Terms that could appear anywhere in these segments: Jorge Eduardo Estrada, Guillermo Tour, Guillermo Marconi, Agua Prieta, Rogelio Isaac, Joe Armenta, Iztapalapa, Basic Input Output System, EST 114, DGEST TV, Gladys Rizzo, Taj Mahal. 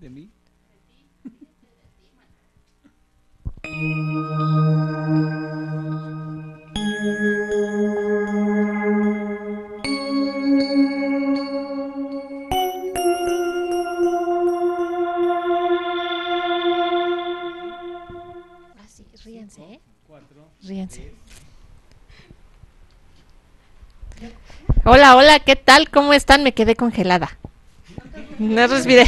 de mí. Así, ríense, ¿eh? Ríense. Hola, hola, ¿qué tal? ¿Cómo están? Me quedé congelada. No respiré.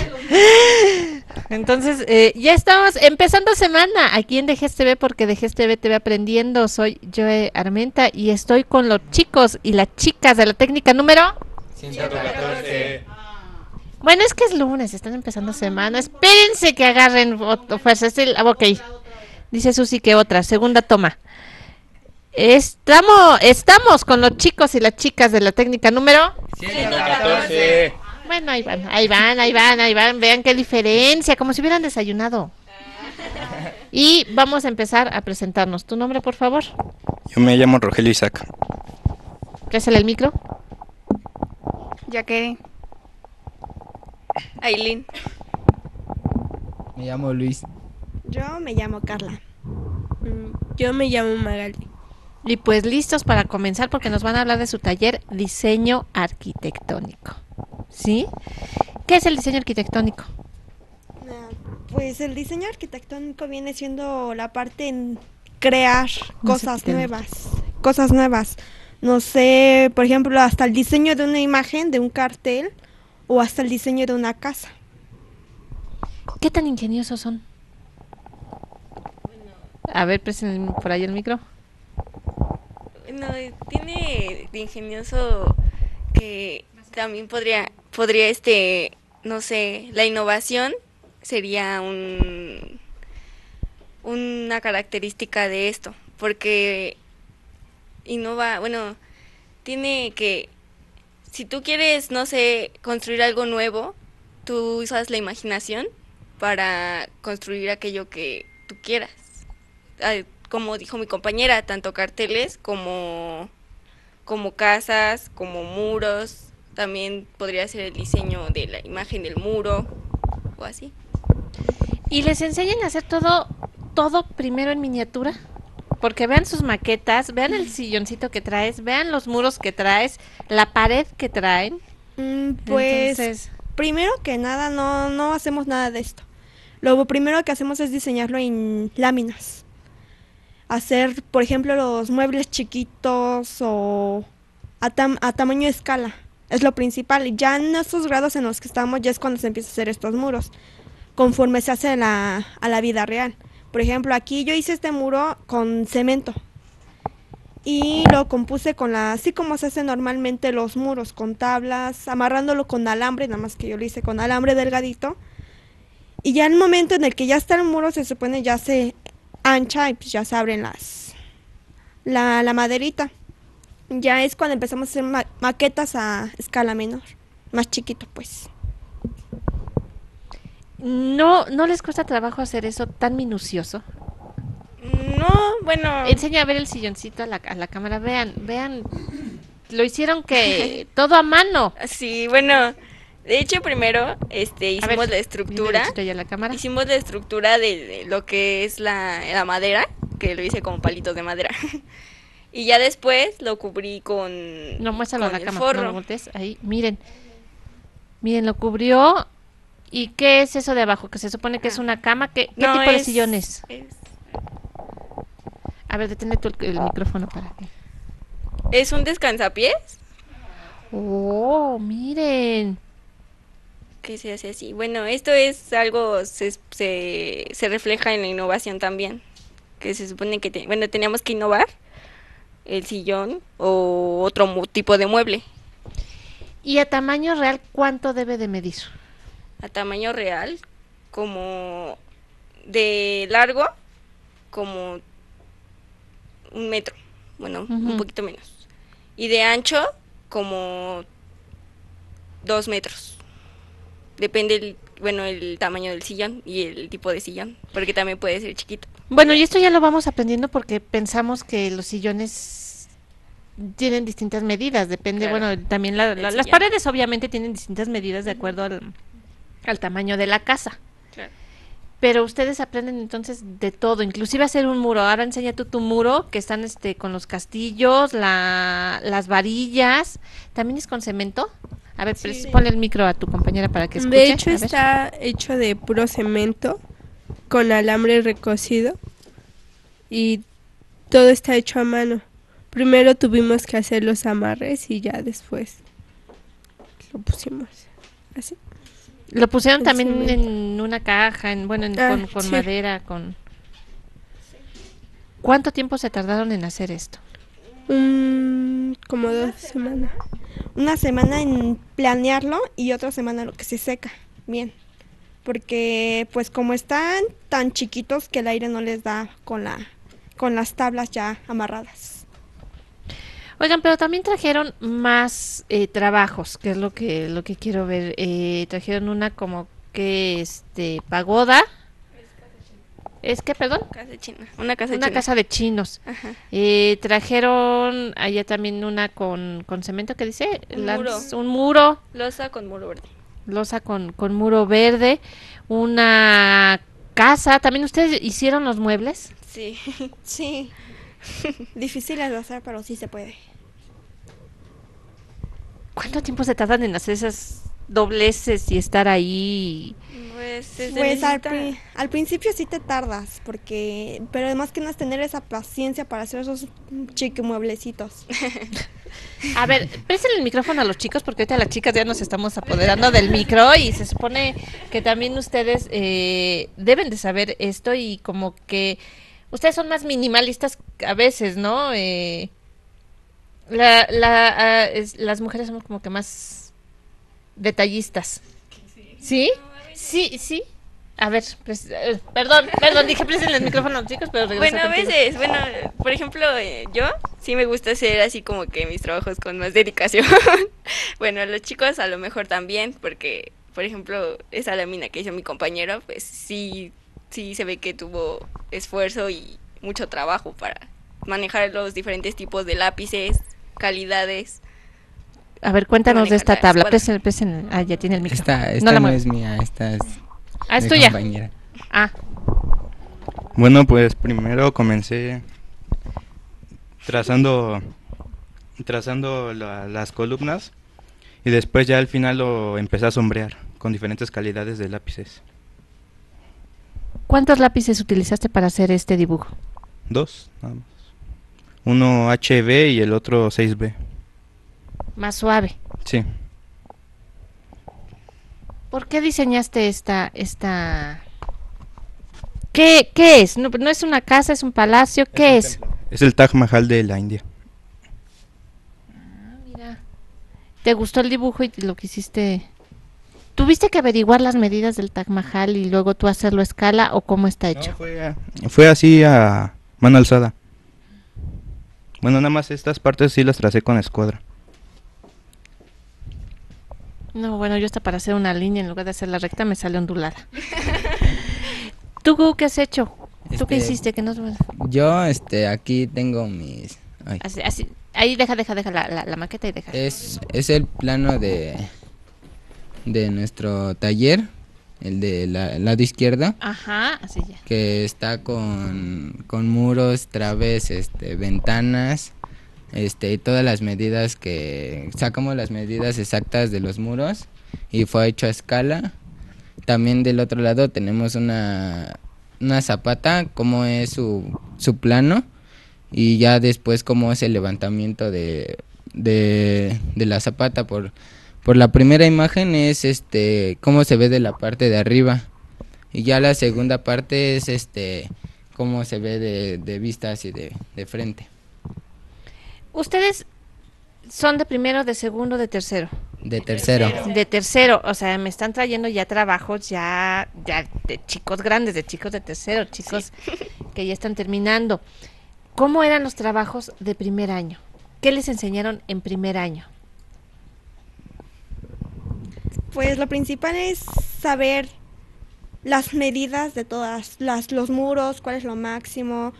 Entonces, ya estamos empezando semana aquí en DGEST TV, porque DGEST TV te va aprendiendo. Soy Joe Armenta y estoy con los chicos y las chicas de la técnica número 114. Bueno, es que es lunes, están empezando semana. Espérense que agarren fuerza. Ok, dice Susi que otra, segunda toma. Estamos con los chicos y las chicas de la técnica número 114. Bueno, ahí van, vean qué diferencia, como si hubieran desayunado. Y vamos a empezar a presentarnos. ¿Tu nombre, por favor? Yo me llamo Rogelio Isaac. Présale el micro. Jacqueline. Ailín. Me llamo Luis. Yo me llamo Carla. Yo me llamo Magali. Y pues listos para comenzar, porque nos van a hablar de su taller Diseño Arquitectónico. ¿Sí? ¿Qué es el diseño arquitectónico? Pues el diseño arquitectónico viene siendo la parte en crear cosas nuevas. No sé, por ejemplo, hasta el diseño de una imagen, de un cartel, o hasta el diseño de una casa. ¿Qué tan ingeniosos son? A ver, presen por ahí el micro. No, tiene de ingenioso que también podría no sé, la innovación sería una característica de esto, porque innova, bueno, tiene que, si tú quieres, no sé, construir algo nuevo, tú usas la imaginación para construir aquello que tú quieras. Como dijo mi compañera, tanto carteles como casas, como muros. También podría ser el diseño de la imagen del muro o así. ¿Y les enseñan a hacer todo primero en miniatura? Porque vean sus maquetas, vean el silloncito que traes, vean los muros que traes, la pared que traen. Pues entonces, primero que nada no hacemos nada de esto. Lo primero que hacemos es diseñarlo en láminas. Hacer, por ejemplo, los muebles chiquitos o a tamaño de escala. Es lo principal. Ya en estos grados en los que estamos ya es cuando se empieza a hacer estos muros, conforme se hace a la vida real. Por ejemplo, aquí yo hice este muro con cemento y lo compuse así como se hace normalmente los muros, con tablas, amarrándolo con alambre, nada más que yo lo hice con alambre delgadito. Y ya en el momento en el que ya está el muro, se supone ya se ancha y pues ya se abren la maderita. Ya es cuando empezamos a hacer maquetas a escala menor, más chiquito pues. ¿No les cuesta trabajo hacer eso tan minucioso? No, bueno... Enseña a ver el silloncito a la cámara, vean, lo hicieron que todo a mano. Sí, bueno, de hecho primero hicimos la estructura, hicimos la estructura de lo que es la madera, que lo hice con palitos de madera. Y ya después lo cubrí con... No, muéstralo a la cámara, no lo voltees. Ahí, miren. Miren, lo cubrió. ¿Y qué es eso de abajo? Que se supone que es una cama. ¿Qué tipo de sillones? A ver, detente tú el micrófono para que... ¿Es un descansapiés? Oh, miren. Que se hace así. Bueno, esto es algo... Se refleja en la innovación también. Que se supone que... teníamos que innovar el sillón o otro tipo de mueble. ¿Y a tamaño real cuánto debe de medir? A tamaño real, como de largo, como 1 metro, bueno, un poquito menos. Y de ancho, como 2 metros. Depende el tamaño del sillón y el tipo de sillón, porque también puede ser chiquito. Bueno, y esto ya lo vamos aprendiendo porque pensamos que los sillones tienen distintas medidas, depende, claro, bueno, también las paredes obviamente tienen distintas medidas de acuerdo al, al tamaño de la casa. Claro. Pero ustedes aprenden entonces de todo, inclusive hacer un muro. Ahora enseña tú tu muro, que están con los castillos, las varillas. ¿También es con cemento? A ver, sí, ponle el micro a tu compañera para que escuche. De hecho está hecho de puro cemento, con alambre recocido, y todo está hecho a mano. Primero tuvimos que hacer los amarres y ya después lo pusimos así. Lo pusieron también en una caja, con madera, con... ¿Cuánto tiempo se tardaron en hacer esto? Como 2 semanas. Una semana en planearlo y otra semana lo que se seca bien. Porque pues como están tan chiquitos que el aire no les da con las tablas ya amarradas. Oigan, pero también trajeron más trabajos, que es lo que quiero ver. Trajeron una como que pagoda. ¿Es que, perdón? Casa de chinos. Una casa de chinos. Ajá. Trajeron allá también una con cemento, que dice un muro. Losa con muro verde. Losa con muro verde. Una casa. ¿También ustedes hicieron los muebles? Sí, sí. Difícil de hacer, pero sí se puede. ¿Cuánto tiempo se tardan en hacer esas dobleces y estar ahí? Pues al principio sí te tardas, pero además que no es tener esa paciencia para hacer esos chiquimueblecitos. A ver, préstenle el micrófono a los chicos, porque ahorita las chicas ya nos estamos apoderando del micro, y se supone que también ustedes deben de saber esto, y como que ustedes son más minimalistas a veces, ¿no? Las mujeres somos como que más detallistas. ¿Sí? Sí, sí. A ver, perdón, dije préstenle el micrófono a los chicos, pero regreso contigo. A veces, por ejemplo, yo sí me gusta hacer así como que mis trabajos con más dedicación. Bueno, los chicos a lo mejor también, porque, por ejemplo, esa lámina que hizo mi compañero, pues sí se ve que tuvo esfuerzo y mucho trabajo para manejar los diferentes tipos de lápices, calidades. A ver, cuéntanos de esta tabla. Ya tiene el micro. Esta no es mía, esta es de tuya. Compañera. Ah. Bueno, pues primero comencé trazando las columnas, y después ya al final lo empecé a sombrear con diferentes calidades de lápices. ¿Cuántos lápices utilizaste para hacer este dibujo? 2, nada más. Uno HB y el otro 6B. Más suave. Sí. ¿Por qué diseñaste esta? ¿Qué es? No es una casa, es un palacio. ¿Qué es? Es el Taj Mahal de la India. Ah, mira. ¿Te gustó el dibujo y lo que hiciste? ¿Tuviste que averiguar las medidas del Taj Mahal y luego tú hacerlo a escala, o cómo está hecho? No, fue así a mano alzada. Bueno, nada más estas partes sí las tracé con escuadra. No, bueno, yo hasta para hacer una línea en lugar de hacer la recta me sale ondulada. ¿Tú qué has hecho? ¿Tú qué hiciste? Que no... Yo, aquí tengo mis... Ahí deja la maqueta y deja. Es el plano de nuestro taller, el de el lado izquierdo. Ajá, así ya. Que está con muros, traves, ventanas... y todas las medidas que sacamos, las medidas exactas de los muros, y fue hecho a escala. También del otro lado tenemos una zapata, cómo es su plano, y ya después cómo es el levantamiento de la zapata. Por la primera imagen es cómo se ve de la parte de arriba, y ya la segunda parte es cómo se ve de vistas y de frente. ¿Ustedes son de primero, de segundo, de tercero? De tercero. De tercero, o sea, me están trayendo ya trabajos ya de chicos grandes, de chicos de tercero, chicos que ya están terminando. ¿Cómo eran los trabajos de primer año? ¿Qué les enseñaron en primer año? Pues lo principal es saber las medidas de todas, los muros, cuál es lo máximo...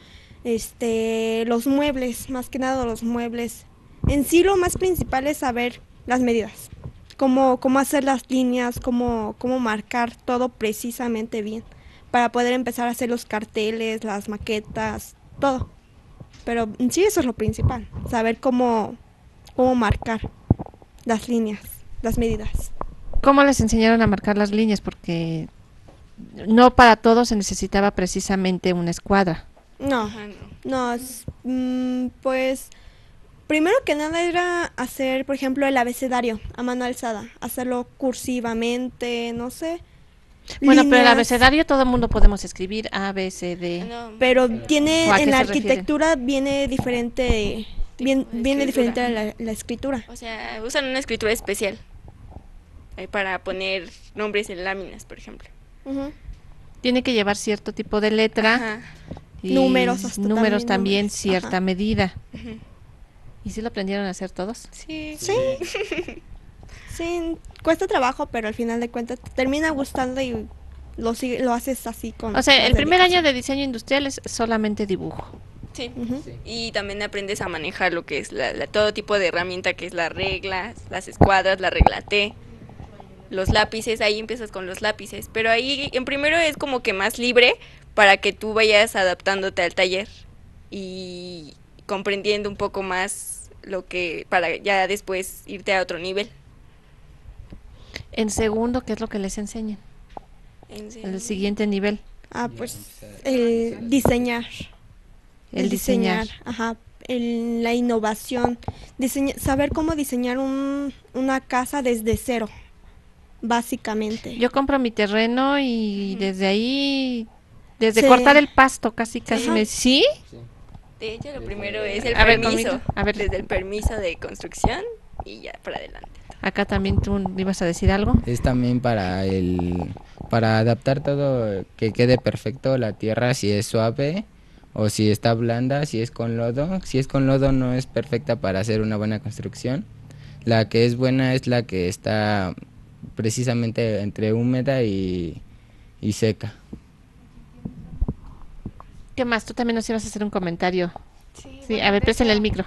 los muebles, más que nada los muebles. En sí lo más principal es saber las medidas, cómo hacer las líneas, cómo marcar todo precisamente bien, para poder empezar a hacer los carteles, las maquetas, todo. Pero sí, eso es lo principal, saber cómo marcar las líneas, las medidas. ¿Cómo les enseñaron a marcar las líneas? Porque no para todos se necesitaba precisamente una escuadra. No, pues primero que nada era hacer, por ejemplo, el abecedario a mano alzada, hacerlo cursivamente, no sé. Bueno, líneas. Pero el abecedario todo el mundo podemos escribir A, B, C, D. No, pero tiene en la arquitectura refiere? Viene diferente, viene diferente a la escritura. O sea, usan una escritura especial para poner nombres en láminas, por ejemplo. Uh-huh. Tiene que llevar cierto tipo de letra. Ajá. Y números también cierta medida. Uh-huh. ¿Y sí lo aprendieron a hacer todos? Sí. Sí, cuesta trabajo, pero al final de cuentas te termina gustando y lo haces así con... O sea, el primer año de diseño industrial es solamente dibujo. Sí. Uh-huh. Sí. Y también aprendes a manejar lo que es todo tipo de herramienta, que es las reglas, las escuadras, la regla T, los lápices. Ahí empiezas con los lápices, pero ahí en primero es como que más libre para que tú vayas adaptándote al taller y comprendiendo un poco más lo que... para ya después irte a otro nivel. En segundo, ¿qué es lo que les enseñan? El siguiente nivel. Ah, pues diseñar. El diseñar. Ajá, la innovación. Saber cómo diseñar una casa desde cero, básicamente. Yo compro mi terreno y desde ahí, desde cortar el pasto casi. Ajá. Sí. De hecho, lo primero es el permiso. A ver, desde el permiso de construcción y ya para adelante. Acá también tú ibas a decir algo. Es también para adaptar todo, que quede perfecto la tierra, si es suave o si está blanda, si es con lodo. Si es con lodo no es perfecta para hacer una buena construcción. La que es buena es la que está precisamente entre húmeda y seca. ¿Qué más? Tú también nos ibas a hacer un comentario. Sí, a ver, préstale el micro.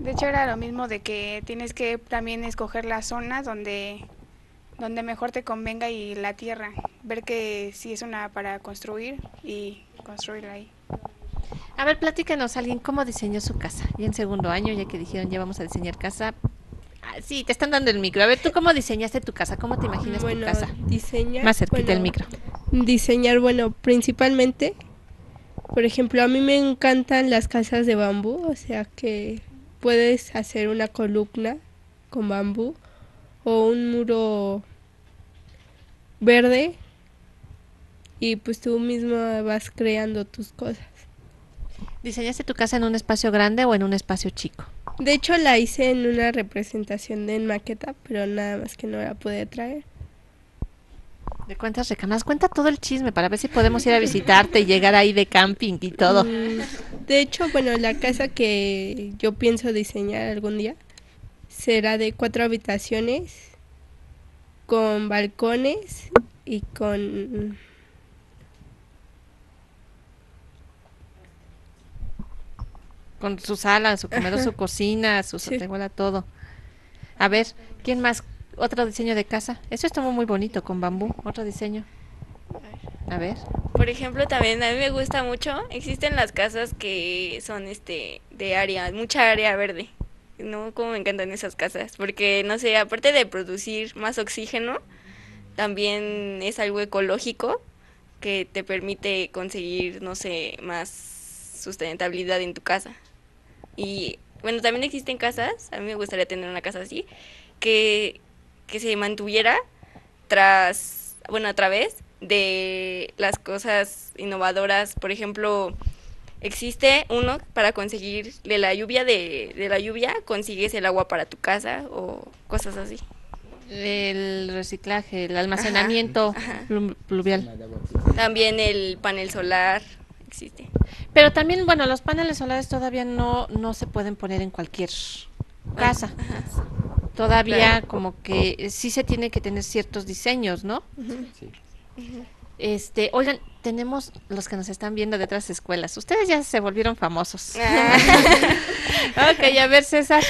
De hecho era lo mismo de que tienes que también escoger las zonas donde mejor te convenga y la tierra, ver que si es una para construir y construirla ahí. A ver, platícanos alguien cómo diseñó su casa. Y en segundo año, ya que dijeron ya vamos a diseñar casa, sí, te están dando el micro. A ver, tú cómo diseñaste tu casa, cómo te imaginas tu casa. Más cerquita el micro. Diseñar, principalmente... Por ejemplo, a mí me encantan las casas de bambú, o sea que puedes hacer una columna con bambú o un muro verde y pues tú misma vas creando tus cosas. ¿Diseñaste tu casa en un espacio grande o en un espacio chico? De hecho la hice en una representación en maqueta, pero nada más que no la pude traer. ¿De cuántas recamas? Cuenta todo el chisme para ver si podemos ir a visitarte y llegar ahí de camping y todo. De hecho, la casa que yo pienso diseñar algún día será de 4 habitaciones, con balcones y con... Con su sala, su comedor, su cocina, su sotehuela, todo. A ver, ¿quién más? Otro diseño de casa. Eso estuvo muy bonito con bambú. Otro diseño. A ver. Por ejemplo, también a mí me gusta mucho. Existen las casas que son de área, mucha área verde. No, como me encantan esas casas, porque no sé, aparte de producir más oxígeno, también es algo ecológico que te permite conseguir, no sé, más sustentabilidad en tu casa. Y bueno, también existen casas. A mí me gustaría tener una casa así que se mantuviera a través de las cosas innovadoras. Por ejemplo, existe uno para conseguir de la lluvia, consigues el agua para tu casa o cosas así. El reciclaje, el almacenamiento pluvial. También el panel solar existe. Pero también, los paneles solares todavía no se pueden poner en cualquier casa. Ajá. Todavía como que sí se tiene que tener ciertos diseños, ¿no? Sí. Oigan, tenemos los que nos están viendo de otras escuelas. Ustedes ya se volvieron famosos. Ok, a ver, César.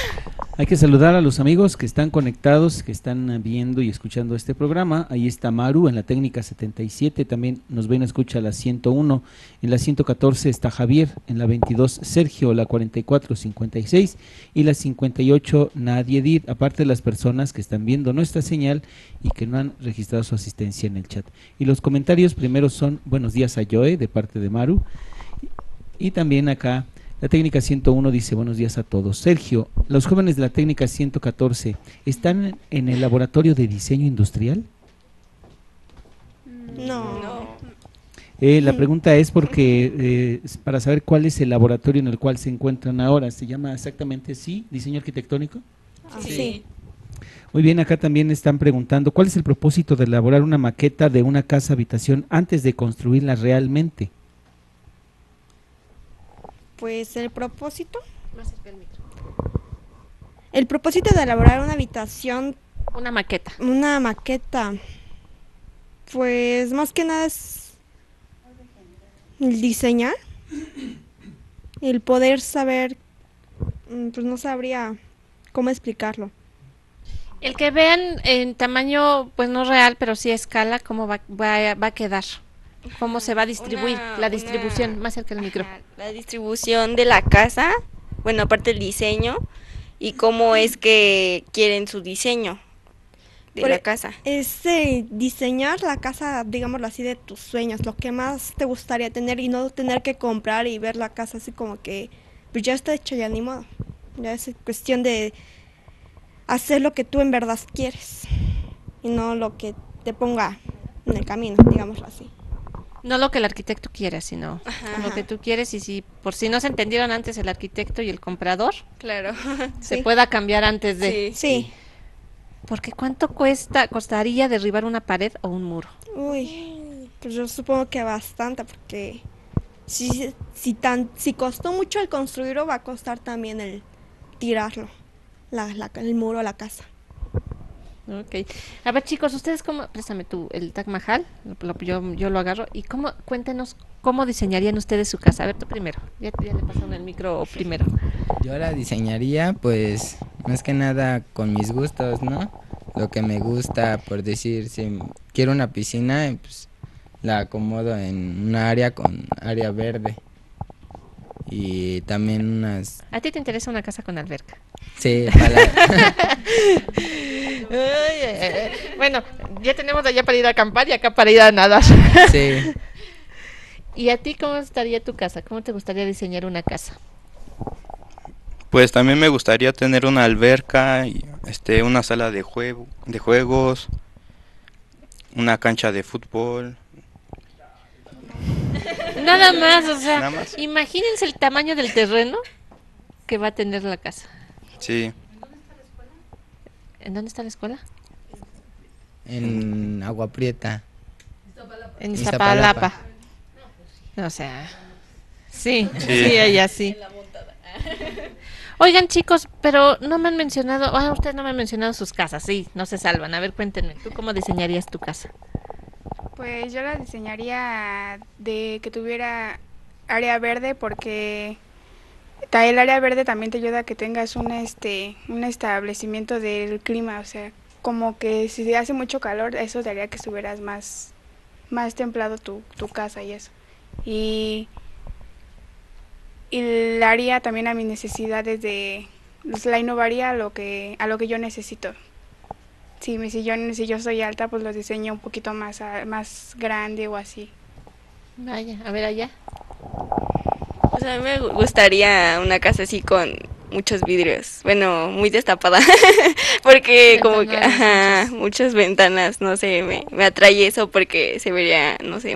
Hay que saludar a los amigos que están conectados, que están viendo y escuchando este programa. Ahí está Maru en la técnica 77, también nos ven, escucha la 101. En la 114 está Javier, en la 22 Sergio, la 44 56 y la 58 Nadia Edith, aparte de las personas que están viendo nuestra señal y que no han registrado su asistencia en el chat. Y los comentarios primero son buenos días a Joe de parte de Maru, y también acá la técnica 101 dice buenos días a todos. Sergio, los jóvenes de la técnica 114 están en el laboratorio de diseño industrial. No. La pregunta es porque para saber cuál es el laboratorio en el cual se encuentran ahora. ¿Se llama exactamente así, diseño arquitectónico? Sí. Muy bien, acá también están preguntando cuál es el propósito de elaborar una maqueta de una casa habitación antes de construirla realmente. Pues el propósito. Más cerca del micro. El propósito de elaborar una habitación. Una maqueta. Una maqueta. Pues más que nada es el diseñar. El poder saber. Pues no sabría cómo explicarlo. El que vean en tamaño, pues no real, pero sí a escala, cómo va a quedar. ¿Cómo se va a distribuir la distribución? Más cerca del micro. La distribución de la casa, bueno, aparte del diseño, y cómo es que quieren su diseño de la casa. Es diseñar la casa, digámoslo así, de tus sueños, lo que más te gustaría tener y no tener que comprar y ver la casa así como que, pues ya está hecho, ya ni modo. Ya es cuestión de hacer lo que tú en verdad quieres y no lo que te ponga en el camino, digámoslo así. No lo que el arquitecto quiera, sino lo que tú quieres, y si por si no se entendieron antes el arquitecto y el comprador, claro, se pueda cambiar antes de. Sí. Porque ¿cuánto costaría derribar una pared o un muro? Uy, pues yo supongo que bastante, porque si costó mucho el construirlo, va a costar también el tirarlo, el muro a la casa. Ok. A ver, chicos, ustedes cómo, préstame tú el Taj Mahal, yo lo agarro, y cómo, cuéntenos cómo diseñarían ustedes su casa. A ver, tú primero, ya le pasaron el micro primero. Yo la diseñaría, pues, más que nada con mis gustos, ¿no? Lo que me gusta, por decir, si quiero una piscina, pues, la acomodo en una área con área verde. Y también unas... ¿A ti te interesa una casa con alberca? Sí, ojalá. Bueno, ya tenemos allá para ir a acampar y acá para ir a nadar. Sí. ¿Y a ti cómo estaría tu casa? ¿Cómo te gustaría diseñar una casa? Pues también me gustaría tener una alberca, una sala de juegos, una cancha de fútbol. Nada más, o sea, nada más. Imagínense el tamaño del terreno que va a tener la casa. Sí. ¿En dónde está la escuela? En Agua Prieta. En Iztapalapa. O sea, sí, allá sí. Oigan, chicos, pero no me han mencionado, ustedes no me han mencionado sus casas, sí, no se salvan. A ver, cuéntenme, ¿tú cómo diseñarías tu casa? Pues yo la diseñaría de que tuviera área verde, porque el área verde también te ayuda a que tengas un establecimiento del clima, o sea, como que si hace mucho calor, eso te haría que estuvieras más templado tu casa y eso. Y la haría también a mis necesidades la innovaría a lo que yo necesito. Sí, mi sillón, si yo soy alta, pues los diseño un poquito más grande o así. Vaya, a ver allá. Pues a mí me gustaría una casa así con muchos vidrios, bueno, muy destapada, porque como que muchas ventanas, no sé, me atrae eso porque se vería, no sé,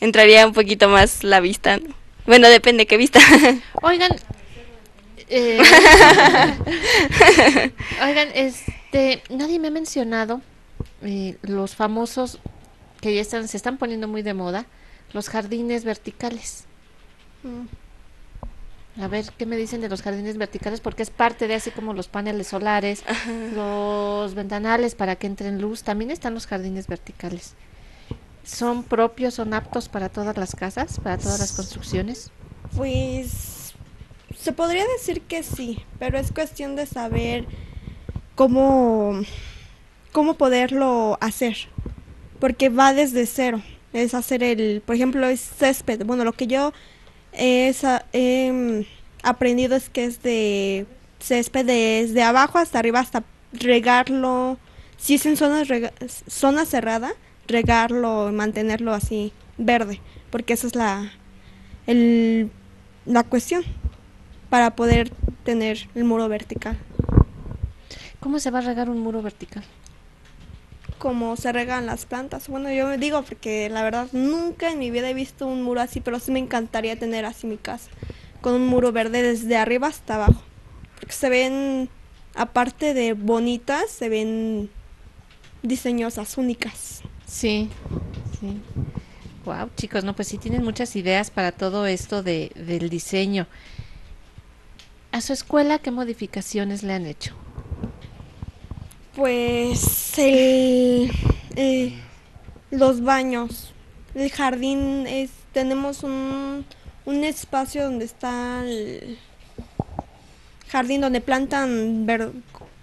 entraría un poquito más la vista, ¿no? Bueno, depende qué vista. Oigan, nadie me ha mencionado los famosos que ya se están poniendo muy de moda, los jardines verticales. A ver, ¿qué me dicen de los jardines verticales? Porque es parte de así como los paneles solares, los ventanales para que entren luz. También están los jardines verticales. ¿Son propios, son aptos para todas las casas, para todas las construcciones? Pues Se podría decir que sí, pero es cuestión de saber cómo poderlo hacer, porque va desde cero. Es hacer por ejemplo, es césped. Bueno, lo que yo he aprendido es que es de césped desde abajo hasta arriba, hasta regarlo. Si es en zona cerrada, regarlo, mantenerlo así verde, porque esa es la cuestión para poder tener el muro vertical. ¿Cómo se va a regar un muro vertical? Como se regan las plantas. Bueno, yo me digo, porque la verdad nunca en mi vida he visto un muro así, pero sí me encantaría tener así mi casa, con un muro verde desde arriba hasta abajo, porque se ven, aparte de bonitas, se ven diseñosas, únicas. Sí, sí. Wow, chicos, no, pues sí tienen muchas ideas para todo esto del diseño. ¿A su escuela qué modificaciones le han hecho? Pues los baños, el jardín, tenemos un espacio donde está el jardín donde plantan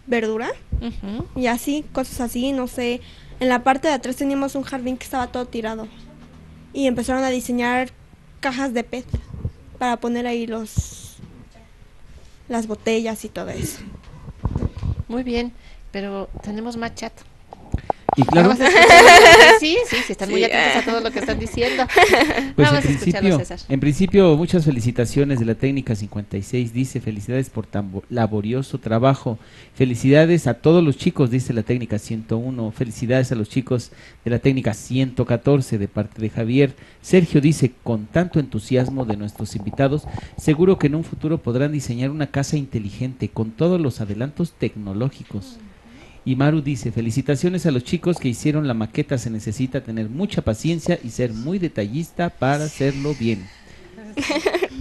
verdura, uh-huh, y así, cosas así, no sé. En la parte de atrás teníamos un jardín que estaba todo tirado y empezaron a diseñar cajas de PET para poner ahí las botellas y todo eso. Muy bien. Pero tenemos más chat. Y claro, sí, están muy atentos a todo lo que están diciendo. Pues en principio, muchas felicitaciones de la técnica 56, dice, felicidades por tan laborioso trabajo. Felicidades a todos los chicos, dice la técnica 101. Felicidades a los chicos de la técnica 114 de parte de Javier. Sergio dice, con tanto entusiasmo de nuestros invitados, seguro que en un futuro podrán diseñar una casa inteligente con todos los adelantos tecnológicos. Y Maru dice, felicitaciones a los chicos que hicieron la maqueta, se necesita tener mucha paciencia y ser muy detallista para hacerlo bien.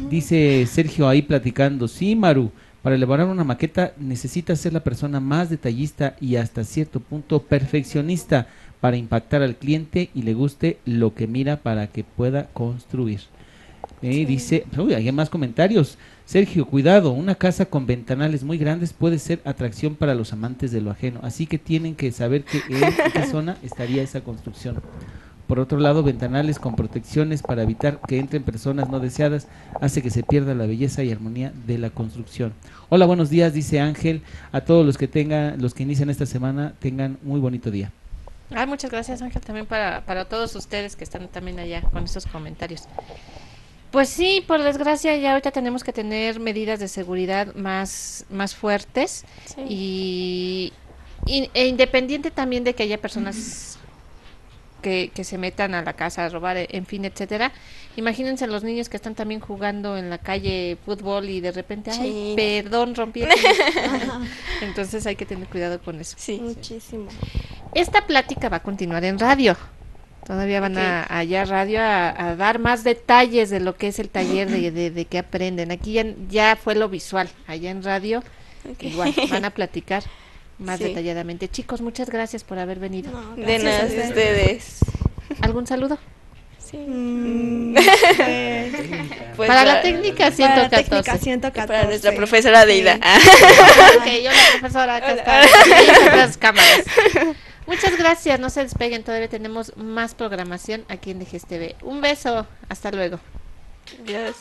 Dice Sergio ahí platicando, sí, Maru, para elaborar una maqueta necesita ser la persona más detallista y hasta cierto punto perfeccionista para impactar al cliente y le guste lo que mira para que pueda construir. Sí. Dice, uy, hay más comentarios. Sergio, cuidado, una casa con ventanales muy grandes puede ser atracción para los amantes de lo ajeno, así que tienen que saber que en qué zona estaría esa construcción. Por otro lado, ventanales con protecciones para evitar que entren personas no deseadas hace que se pierda la belleza y armonía de la construcción. Hola, buenos días, dice Ángel, a todos los que inician esta semana tengan muy bonito día. Ay, muchas gracias, Ángel, también para todos ustedes que están también allá con esos comentarios. Pues sí, por desgracia ya ahorita tenemos que tener medidas de seguridad más fuertes, sí. e independiente también de que haya personas que se metan a la casa a robar, en fin, etcétera. Imagínense los niños que están también jugando en la calle fútbol y de repente, sí, ay, perdón, rompí el teléfono. Entonces hay que tener cuidado con eso. Sí, muchísimo. Esta plática va a continuar en radio. Todavía van, okay, allá radio a dar más detalles de lo que es el taller, de qué aprenden. Aquí ya fue lo visual, allá en radio, okay, igual van a platicar más, sí, detalladamente. Chicos, muchas gracias por haber venido. No, de nada a ustedes. ¿Algún saludo? Sí. Pues para la técnica 114. Para la técnica 114. Para nuestra profesora Deida. Sí. Okay, yo la profesora, acá está, las cámaras. Muchas gracias, no se despeguen, todavía tenemos más programación aquí en DGEST TV. Un beso, hasta luego. Adiós.